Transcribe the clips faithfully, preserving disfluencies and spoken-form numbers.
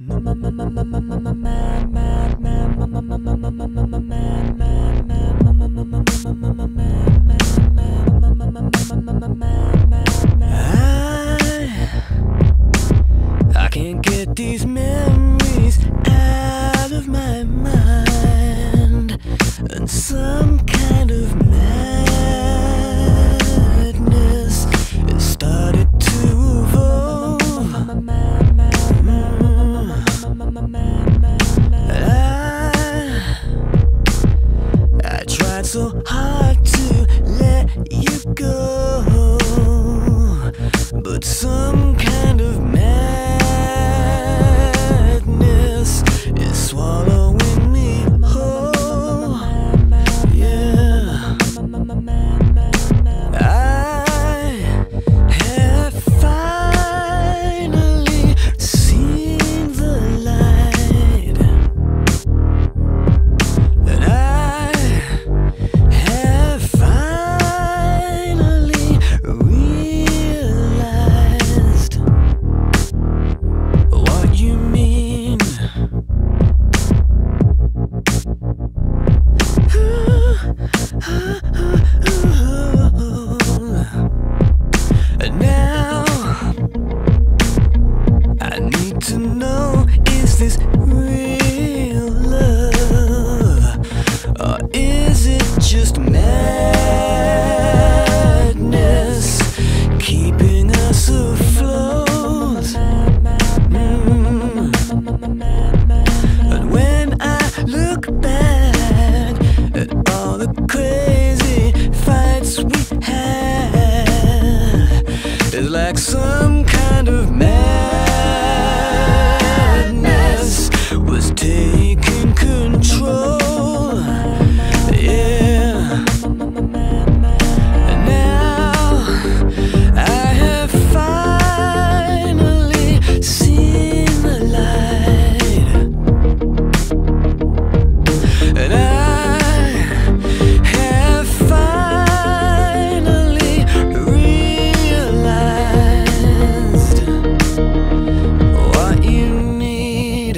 I can't get these memories out of my mind, and some kind of madness has started to evolve. So hard to let you go, but some kind of madness is swallowing me whole. Yeah, I have finally seen the light, and I is this real love, or is it just madness keeping us afloat? Mm. And when I look back at all the crazy fights we had, it's like some kind of madness was taking control. Yeah, and now I have finally seen the light, and I have finally realized what you need.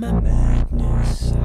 Madness.